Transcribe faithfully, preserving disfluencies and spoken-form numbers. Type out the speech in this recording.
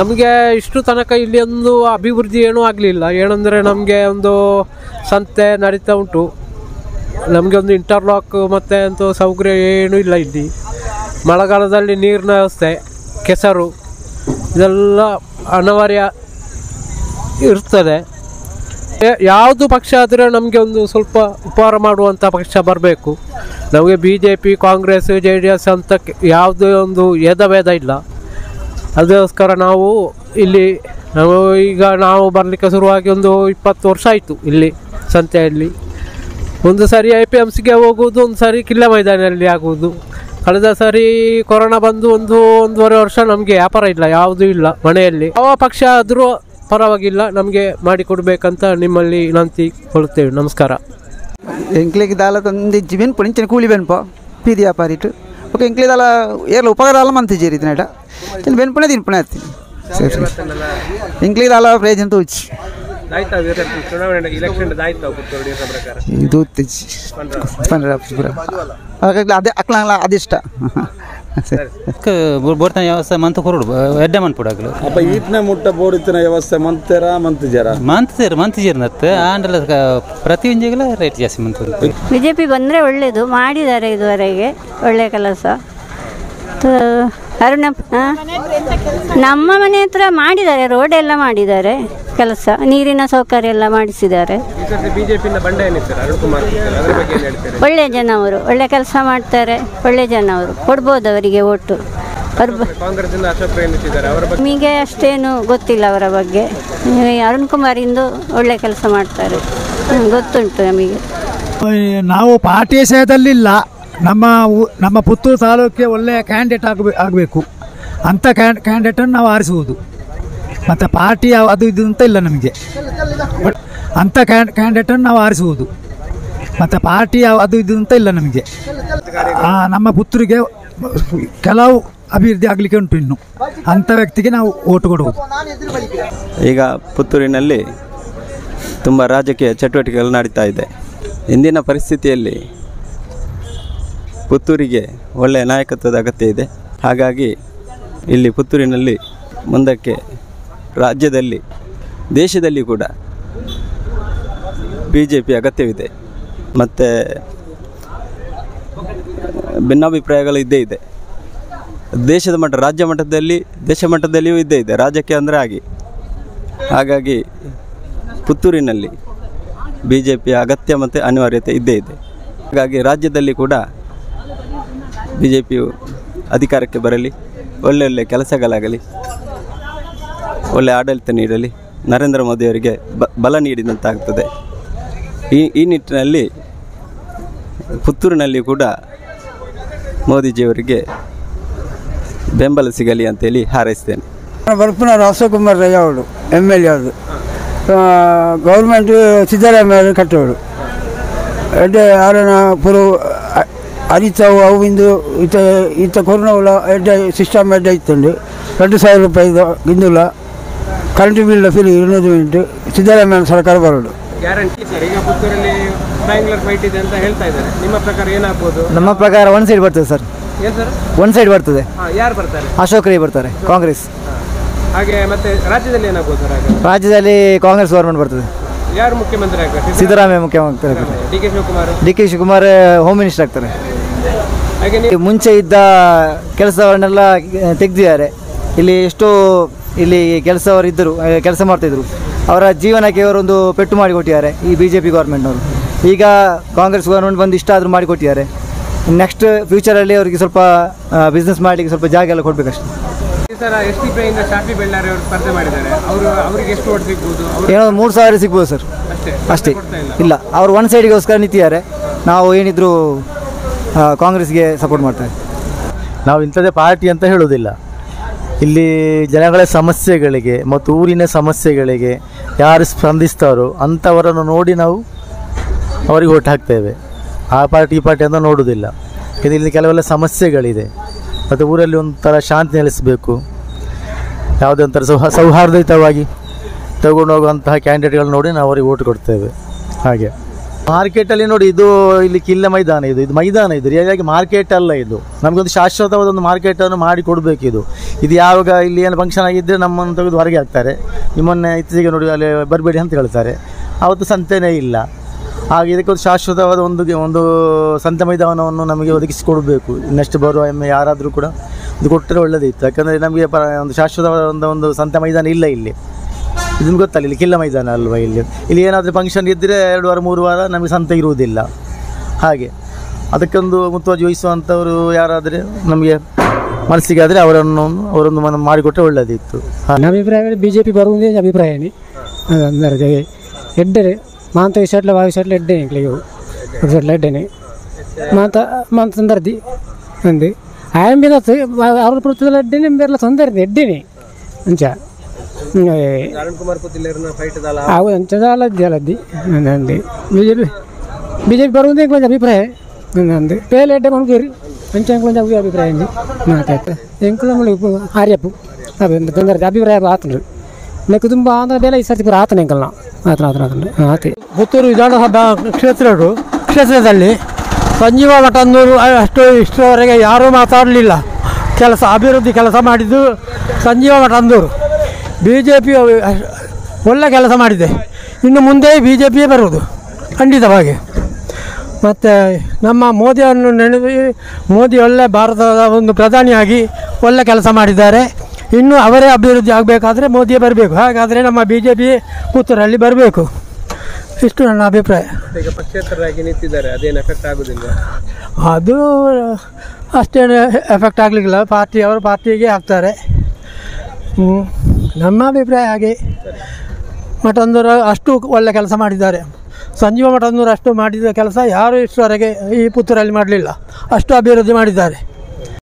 ನಮಗೆ ಇಷ್ಟು ತನಕ ಇಲ್ಲಿ ಒಂದು ಅಭಿವೃದ್ಧಿ ಏನೂ ಆಗಲಿಲ್ಲ। ಏನಂದ್ರೆ ನಮಗೆ ಒಂದು ಸಂತೆ ನಡೀತಾ ಉಂಟು, ನಮಗೆ ಒಂದು ಇಂಟರ್ಲಾಕ್ ಮತ್ತೆ ಅಂತ ಸೌಕರ್ಯ ಏನೂ ಇಲ್ಲ। ಇಲ್ಲಿ ಮಳೆಗಾಲದಲ್ಲಿ ನೀರಿನ ವ್ಯವಸ್ಥೆ, ಕೆಸರು ಇದೆಲ್ಲ ಅನಿವಾರ್ಯ ಇರ್ತದೆ। ಯಾವುದು ಪಕ್ಷ ಆದರೆ ನಮಗೆ ಒಂದು ಸ್ವಲ್ಪ ಉಪಕಾರ ಮಾಡುವಂಥ ಪಕ್ಷ ಬರಬೇಕು। ನಮಗೆ B J P, Congress, J D S ಅಂತ ಯಾವುದೇ ಒಂದು ಭೇದ ಇಲ್ಲ। ಅದಕ್ಕೋಸ್ಕರ ನಾವು ಇಲ್ಲಿ ನಾವು ಈಗ ನಾವು ಬರಲಿಕ್ಕೆ ಶುರುವಾಗಿ ಒಂದು ಇಪ್ಪತ್ತು ವರ್ಷ ಆಯಿತು। ಇಲ್ಲಿ ಸಂತೆಯಲ್ಲಿ ಒಂದು ಸಾರಿ ಐ ಪಿ ಎಮ್ ಸಿಗೆ ಹೋಗುವುದು, ಒಂದು ಸಾರಿ ಕಿಲ್ಲ ಮೈದಾನಲ್ಲಿ ಆಗುವುದು। ಕಳೆದ ಸಾರಿ ಕೊರೋನಾ ಬಂದು ಒಂದು ಒಂದೂವರೆ ವರ್ಷ ನಮಗೆ ವ್ಯಾಪಾರ ಇಲ್ಲ, ಯಾವುದೂ ಇಲ್ಲ ಮನೆಯಲ್ಲಿ। ಯಾವ ಪಕ್ಷ ಆದರೂ ಪರವಾಗಿಲ್ಲ, ನಮಗೆ ಮಾಡಿಕೊಡ್ಬೇಕಂತ ನಿಮ್ಮಲ್ಲಿ ವಿನಂತಿ ಕೊಡುತ್ತೇವೆ। ನಮಸ್ಕಾರ। ಎಂಕ್ಲಿಗೆ ದಾಲ ತಂದು ಜೀವನ ಪಣಿಂಚಿನ ಕೂಲಿ ಬೆನ್ಪ ಬೀದಿ ವ್ಯಾಪಾರಿಟ್ಟು ಓಕೆ ಎಂಕ್ಲಿ ದಾಲ ಎಲ್ಲ ಉಪಕಾರ ಮಂತಿ ಜೀರಿದ ನಟ चल बेन पुणे दिन पुणे इंक्ली दाला प्रेजेंट तो उच्च दायित्व विरोध चुनाव इलेक्शन दायित्व पुत्र डियर का प्रकार दूध तेज पंद्रह पूरा अगर आधे अकलांग ला आदिष्टा इसका बोर्ड ना यावस्ता मंथ कोरोड़ ऐडा मंथ पड़ा कल अब इतना मोटा बोर्ड इतना यावस्ता मंथ तेरा मंथ जरा मंथ तेर मंथ जर नत्ते आंडल का प्रतिविंजय कला रेट जैसे मंथ कोरोड़ बीजेपी बंदरे वल्ले दो मारी दारे दो रहेगे वल्ले कला सा तो ಅರುಣಪ್ಪ ನಮ್ಮ ಮನೆ ಹತ್ರ ಮಾಡಿದ್ದಾರೆ, ರೋಡ್ ಎಲ್ಲ ಮಾಡಿದ್ದಾರೆ, ಕೆಲಸ ನೀರಿನ ಸೌಕರ್ಯ ಎಲ್ಲ ಮಾಡಿಸಿದ್ದಾರೆ। ಒಳ್ಳೆ ಜನ ಅವರು, ಒಳ್ಳೆ ಕೆಲಸ ಮಾಡ್ತಾರೆ, ಒಳ್ಳೆ ಜನ ಅವರು, ಕೊಡ್ಬೋದು ಅವರಿಗೆ ಓಟು। ನಮಗೆ ಅಷ್ಟೇನು ಗೊತ್ತಿಲ್ಲ ಅವರ ಬಗ್ಗೆ, ಅರುಣ್ ಕುಮಾರ್ ಇಂದು ಒಳ್ಳೆ ಕೆಲಸ ಮಾಡ್ತಾರೆ ಗೊತ್ತುಂಟು ನಮಗೆ। ನಾವು ಪಾರ್ಟಿ ಸೇದಲ್ಲಿಲ್ಲ, ನಮ್ಮ ನಮ್ಮ ಪುತ್ತೂರು ತಾಲೂಕಿಗೆ ಒಳ್ಳೆಯ ಕ್ಯಾಂಡಿಡೇಟ್ ಆಗಬೇ ಆಗಬೇಕು ಅಂಥ ಕ್ಯಾಂಡ್ ಕ್ಯಾಂಡಿಡೇಟನ್ನು ನಾವು ಆರಿಸುವುದು। ಮತ್ತು ಪಾರ್ಟಿ ಅದು ಇದು ಅಂತ ಇಲ್ಲ ನಮಗೆ, ಬಟ್ ಅಂಥ ಕ್ಯಾಂಡ್ ಕ್ಯಾಂಡಿಡೇಟನ್ನು ನಾವು ಆರಿಸುವುದು ಮತ್ತು ಪಾರ್ಟಿ ಅದು ಇದು ಅಂತ ಇಲ್ಲ ನಮಗೆ। ನಮ್ಮ ಪುತ್ತೂರಿಗೆ ಕೆಲವು ಅಭಿವೃದ್ಧಿ ಆಗಲಿಕ್ಕೆ ಉಂಟು ಇನ್ನು, ಅಂಥ ವ್ಯಕ್ತಿಗೆ ನಾವು ಓಟು ಕೊಡುವುದು। ಈಗ ಪುತ್ತೂರಿನಲ್ಲಿ ತುಂಬ ರಾಜಕೀಯ ಚಟುವಟಿಕೆಗಳು ನಡೀತಾ ಇದೆ। ಇಂದಿನ ಪರಿಸ್ಥಿತಿಯಲ್ಲಿ ಪುತ್ತೂರಿಗೆ ಒಳ್ಳೆಯ ನಾಯಕತ್ವದ ಅಗತ್ಯ ಇದೆ। ಹಾಗಾಗಿ ಇಲ್ಲಿ ಪುತ್ತೂರಿನಲ್ಲಿ ಮುಂದಕ್ಕೆ ರಾಜ್ಯದಲ್ಲಿ, ದೇಶದಲ್ಲಿ ಕೂಡ ಬಿ ಜೆ ಪಿ ಅಗತ್ಯವಿದೆ ಮತ್ತು ಭಿನ್ನಾಭಿಪ್ರಾಯಗಳು ಇದ್ದೇ ಇದೆ। ದೇಶದ ಮಟ್ಟ, ರಾಜ್ಯ ಮಟ್ಟದಲ್ಲಿ, ದೇಶ ಮಟ್ಟದಲ್ಲಿಯೂ ಇದ್ದೇ ಇದೆ ರಾಜಕೀಯ ಅಂದರೆ ಆಗಿ। ಹಾಗಾಗಿ ಪುತ್ತೂರಿನಲ್ಲಿ ಬಿ ಜೆ ಪಿಯ ಅಗತ್ಯ ಮತ್ತು ಅನಿವಾರ್ಯತೆ ಇದ್ದೇ ಇದೆ। ಹಾಗಾಗಿ ರಾಜ್ಯದಲ್ಲಿ ಕೂಡ ಬಿ ಜೆ ಪಿಯು ಅಧಿಕಾರಕ್ಕೆ ಬರಲಿ, ಒಳ್ಳೆ ಒಳ್ಳೆ ಕೆಲಸಗಳಾಗಲಿ, ಒಳ್ಳೆ ಆಡಳಿತ ನೀಡಲಿ, ನರೇಂದ್ರ ಮೋದಿಯವರಿಗೆ ಬ ಬಲ ನೀಡಿದಂತಾಗ್ತದೆ। ಈ ಈ ನಿಟ್ಟಿನಲ್ಲಿ ಪುತ್ತೂರಿನಲ್ಲಿ ಕೂಡ ಮೋದಿಜಿಯವರಿಗೆ ಬೆಂಬಲ ಸಿಗಲಿ ಅಂತೇಳಿ ಹಾರೈಸ್ತೇನೆ। ಬರ್ಪುನವರು ಅಶೋಕ್ ಕುಮಾರ್ ರೈ ಅವರು ಎಮ್ ಎಲ್ ಎ ಅವರು, ಗೌರ್ಮೆಂಟ್ ಸಿದ್ದರಾಮಯ್ಯ ಅವರು ಕಟ್ಟೋರು ಅಡ್ಡೆ ಅವರನ್ನ ಪುರು ಅರಿತಾವು ಅವು ಇಂದು ಇತ ಇತ್ತ ಕೊರೋನಾ ಉಲ್ಲ ಎಡ್ಡ ಸಿಸ್ಟಮ್ ಎಡ್ಡ ಇತ್ತಂಡು ಎರಡು ಸಾವಿರ ರೂಪಾಯಿ ಇಂದುಲ್ಲ ಕರೆಂಟ್ ಬಿಲ್ ಫ್ರೀ ಇನ್ನೂರು ಯೂನಿಟ್ ಸಿದ್ದರಾಮಯ್ಯ ಸರ್ಕಾರ ಬರೋದು ಗ್ಯಾರಂಟಿ ಸರ್। ಈಗ ಪುತ್ತೂರಲ್ಲಿ ಬ್ಯಾಂಗ್ಳೂರ್ ಫೈಟ್ ಇದೆ ಅಂತ ಹೇಳ್ತಾ ಇದ್ದಾರೆ, ನಿಮ್ಮ ಪ್ರಕಾರ ಏನಾಗಬಹುದು? ನಮ್ಮ ಪ್ರಕಾರ ಒನ್ ಸೈಡ್ ಬರ್ತದೆ ಸರ್, ಒನ್ ಸೈಡ್ ಬರ್ತದೆ। ಯಾರು ಬರ್ತಾರೆ? ಅಶೋಕ್ ರೈ ಬರ್ತಾರೆ, ಕಾಂಗ್ರೆಸ್। ಹಾಗೆ ಮತ್ತೆ ರಾಜ್ಯದಲ್ಲಿ ಏನಾಗಬಹುದು ಸರ್? ರಾಜ್ಯದಲ್ಲಿ ಕಾಂಗ್ರೆಸ್ ಗೌರ್ಮೆಂಟ್ ಬರ್ತದೆ। ಯಾರು ಮುಖ್ಯಮಂತ್ರಿ ಆಗ್ತಾರೆ? ಸಿದ್ದರಾಮಯ್ಯ ಮುಖ್ಯಮಂತ್ರಿ ಆಗ್ತಾರೆ, D K Shivakumar D K Shivakumar home minister ಆಗ್ತಾರೆ। ಮುಂಚೆ ಇದ್ದ ಕೆಲಸವನ್ನೆಲ್ಲ ತೆಗೆದಿದ್ದಾರೆ, ಇಲ್ಲಿ ಎಷ್ಟೋ ಇಲ್ಲಿ ಕೆಲಸವರು ಇದ್ದರು, ಕೆಲಸ ಮಾಡ್ತಾಯಿದ್ರು, ಅವರ ಜೀವನಕ್ಕೆ ಅವರೊಂದು ಪೆಟ್ಟು ಮಾಡಿಕೊಟ್ಟಿದ್ದಾರೆ ಈ ಬಿ ಜೆ ಪಿ ಗೌರ್ಮೆಂಟ್ನವರು। ಈಗ ಕಾಂಗ್ರೆಸ್ ಗೌರ್ಮೆಂಟ್ ಬಂದು ಇಷ್ಟಾದರೂ ಮಾಡಿಕೊಟ್ಟಿದ್ದಾರೆ, ನೆಕ್ಸ್ಟ್ ಫ್ಯೂಚರಲ್ಲಿ ಅವರಿಗೆ ಸ್ವಲ್ಪ ಬಿಸ್ನೆಸ್ ಮಾಡಲಿಕ್ಕೆ ಸ್ವಲ್ಪ ಜಾಗ ಎಲ್ಲ ಕೊಡಬೇಕಷ್ಟೆ ಸರ್। ಎಸ್ ಟಿ ಪಿಯಿಂದ ಶಾಫಿ ಬೆಳ್ಳಾರಿ ಅವರು ಸ್ಪರ್ಧೆ ಮಾಡಿದ್ದಾರೆ, ಅವರು ಅವರಿಗೆ ಎಷ್ಟು ಓಟ್ ಸಿಗ್ಬೋದು? ಏನೋ ಮೂರು ಸಾವಿರ ಸಿಗ್ಬೋದು ಸರ್, ಅಷ್ಟೇ, ಇಲ್ಲ ಅವರು ಒನ್ ಸೈಡಿಗೋಸ್ಕರ ನಿಂತಿದ್ದಾರೆ। ನಾವು ಏನಿದ್ರು ಕಾಂಗ್ರೆಸ್ಗೆ ಸಪೋರ್ಟ್ ಮಾಡ್ತಾರೆ, ನಾವು ಇಂಥದ್ದೇ ಪಾರ್ಟಿ ಅಂತ ಹೇಳೋದಿಲ್ಲ। ಇಲ್ಲಿ ಜನಗಳ ಸಮಸ್ಯೆಗಳಿಗೆ ಮತ್ತು ಊರಿನ ಸಮಸ್ಯೆಗಳಿಗೆ ಯಾರು ಸ್ಪಂದಿಸ್ತಾರೋ ಅಂಥವರನ್ನು ನೋಡಿ ನಾವು ಅವರಿಗೆ ಓಟ್ ಹಾಕ್ತೇವೆ, ಆ ಪಾರ್ಟಿ ಈ ಪಾರ್ಟಿ ಅಂತ ನೋಡೋದಿಲ್ಲ। ಇದು ಇಲ್ಲಿ ಕೆಲವೆಲ್ಲ ಸಮಸ್ಯೆಗಳಿದೆ ಮತ್ತು ಊರಲ್ಲಿ ಒಂಥರ ಶಾಂತಿ ನೆಲೆಸಬೇಕು, ಯಾವುದೇ ಒಂಥರ ಸೌಹಾ ಸೌಹಾರ್ದಯುತವಾಗಿ ತಗೊಂಡು ಹೋಗುವಂತಹ ಕ್ಯಾಂಡಿಡೇಟ್ಗಳು ನೋಡಿ ನಾವು ಅವರಿಗೆ ಓಟ್ ಕೊಡ್ತೇವೆ ಹಾಗೆ। ಮಾರ್ಕೆಟಲ್ಲಿ ನೋಡಿ ಇದು ಇಲ್ಲಿ ಕಿಲ್ಲ ಮೈದಾನ ಇದು ಇದು ಮೈದಾನ ಇದು ರಿಯಾಗಿ ಮಾರ್ಕೆಟ್ ಅಲ್ಲ ಇದು ನಮಗೆ ಒಂದು ಶಾಶ್ವತವಾದ ಒಂದು ಮಾರ್ಕೆಟ್ ಅನ್ನು ಮಾಡಿ ಕೊಡಬೇಕು ಇದು ಇದು ಯಾವಾಗ ಇಲ್ಲಿ ಏನು ಫಂಕ್ಷನ್ ಆಗಿದ್ರೆ ನಮ್ಮನ್ನು ತೆಗೆದು ಹೊರಗೆ ಹಾಕ್ತಾರೆ ನಿಮ್ಮನ್ನ ಇತ್ತೀಚೆಗೆ ನೋಡಿ ಅಲ್ಲಿ ಬರಬೇಡಿ ಅಂತ ಹೇಳ್ತಾರೆ ಅವತ್ತು ಸಂತೆನೇ ಇಲ್ಲ ಹಾಗೆ ಇದಕ್ಕೊಂದು ಶಾಶ್ವತವಾದ ಒಂದು ಒಂದು ಸಂತೆ ಮೈದಾನವನ್ನು ನಮಗೆ ಒದಗಿಸಿ ಕೊಡಬೇಕು ಇನ್ನಷ್ಟು ಬರುವ ಎಮ್ಮೆ ಯಾರಾದರೂ ಕೂಡ ಇದು ಕೊಟ್ಟರೆ ಒಳ್ಳೆಯದಿತ್ತು ಯಾಕಂದ್ರೆ ನಮಗೆ ಒಂದು ಶಾಶ್ವತವಾದ ಒಂದು ಸಂತೆ ಮೈದಾನ ಇಲ್ಲ ಇಲ್ಲಿ ಇದನ್ನ ಗೊತ್ತಲ್ಲ ಇಲ್ಲಿ ಕಿಲ್ಲ ಮೈದಾನ ಅಲ್ವಾ ಇಲ್ಲಿ ಇಲ್ಲಿ ಏನಾದರೂ ಫಂಕ್ಷನ್ ಇದ್ದರೆ ಎರಡು ವಾರ ಮೂರು ವಾರ ನಮಗೆ ಸಂತೆ ಇರುವುದಿಲ್ಲ ಹಾಗೆ ಅದಕ್ಕೊಂದು ಮುತುವರ್ಜಿ ವಹಿಸುವಂಥವರು ಯಾರಾದರೆ ನಮಗೆ ಮನಸ್ಸಿಗೆ ಆದರೆ ಅವರನ್ನು ಅವರನ್ನು ಮಾಡಿಕೊಟ್ಟರೆ ಒಳ್ಳೆಯದಿತ್ತು ನನ್ನ ಅಭಿಪ್ರಾಯದಲ್ಲಿ ಬಿ ಜೆ ಪಿ ಬರುವುದೇ ಅಭಿಪ್ರಾಯನೇ ಅಂದರೆ ಎಡ್ಡರೆ ಮಾಂತ ಈ ಸೈಡ್ಲ ವಾಯು ಸೈಡ್ಲ ಎಡ್ಡೆ ಇವು ಈ ಸೈಡ್ಲ ಎಡ್ಡೇನೆ ಮಾಂತ ಮಾಂತ ತೊಂದರದಿ ಅಂದು ಆಯಂಬಿನ ಅವ್ರ ಪೃಥ್ವಿಲ್ಲ ಎಡ್ಡೇನೆ ಬೇರೆಲ್ಲ ತೊಂದರದಿ ಎಡ್ಡೇನೆ ಅಂಚ ಅವು ಅಂಚದಲ್ಲದ್ದಿ ಅಂದು B J P B J P ಬರುವುದೇ ಕೊಂಚ ಅಭಿಪ್ರಾಯ ಅಂದು ಪೇಲೆ ಎಡ್ಡೆ ಮನುಗೇರಿ ಅಂಚ ಕೊಂಚ ಅವ್ರಿಗೆ ಅಭಿಪ್ರಾಯ ಅಂದು ಮಾತಾಡ್ತಾ ಎಂಕುಲ ಮಳಿಗೆ ಆರ್ಯಪ್ಪು ಅದು ತೊಂದರದಿ ಅಭಿಪ್ರಾಯ ಆತನು ನೆಕ್ಕು ತುಂಬ ಆಂಧ್ರ ಬೇಲೆ ಈ ಸರ್ತಿ ಪೂರ ಆತನ ಎಂಕಲ್ನ ಆತನ ಆತನ ಆತನ ಆತಿ ಪುತ್ತೂರು ವಿಧಾನಸಭಾ ಕ್ಷೇತ್ರಗಳು ಕ್ಷೇತ್ರದಲ್ಲಿ ಸಂಜೀವ ಮಠಂದೂರು ಅಷ್ಟು ಇಷ್ಟರವರೆಗೆ ಯಾರೂ ಮಾತಾಡಲಿಲ್ಲ ಕೆಲಸ ಅಭಿವೃದ್ಧಿ ಕೆಲಸ ಮಾಡಿದ್ದು Sanjeeva Matandur B J P ಒಳ್ಳೆ ಕೆಲಸ ಮಾಡಿದೆ ಇನ್ನು ಮುಂದೆ ಬಿ ಜೆ ಪಿಯೇ ಬರುವುದು ಖಂಡಿತವಾಗಿ ಮತ್ತು ನಮ್ಮ ಮೋದಿಯನ್ನು ನೆನೆದು ಮೋದಿ ಒಳ್ಳೆ ಭಾರತದ ಒಂದು ಪ್ರಧಾನಿಯಾಗಿ ಒಳ್ಳೆ ಕೆಲಸ ಮಾಡಿದ್ದಾರೆ ಇನ್ನು ಅವರೇ ಅಭಿವೃದ್ಧಿ ಆಗಬೇಕಾದ್ರೆ ಮೋದಿಯೇ ಬರಬೇಕು ಹಾಗಾದರೆ ನಮ್ಮ ಬಿ ಜೆ ಪಿ ಪುತ್ತೂರಲ್ಲಿ ಬರಬೇಕು ಇಷ್ಟು ನನ್ನ ಅಭಿಪ್ರಾಯ ಈಗ ಪಕ್ಷೇತರರಾಗಿ ನಿಂತಿದ್ದಾರೆ ಅದೇನು ಎಫೆಕ್ಟ್ ಆಗೋದಿಲ್ಲ ಅದು ಅಷ್ಟೇನು ಎಫೆಕ್ಟ್ ಆಗಲಿಕ್ಕಿಲ್ಲ ಪಾರ್ಟಿ ಅವರು ಪಾರ್ಟಿಗೆ ಹಾಕ್ತಾರೆ ನಮ್ಮ ಅಭಿಪ್ರಾಯ ಹಾಗೆ ಮಠಂದೂರು ಅಷ್ಟು ಒಳ್ಳೆ ಕೆಲಸ ಮಾಡಿದ್ದಾರೆ ಸಂಜೀವ ಮಠಂದೂರು ಅಷ್ಟು ಮಾಡಿದ ಕೆಲಸ ಯಾರೂ ಇಷ್ಟರವರೆಗೆ ಈ ಪುತ್ತೂರಲ್ಲಿ ಮಾಡಲಿಲ್ಲ ಅಷ್ಟು ಅಭಿವೃದ್ಧಿ ಮಾಡಿದ್ದಾರೆ.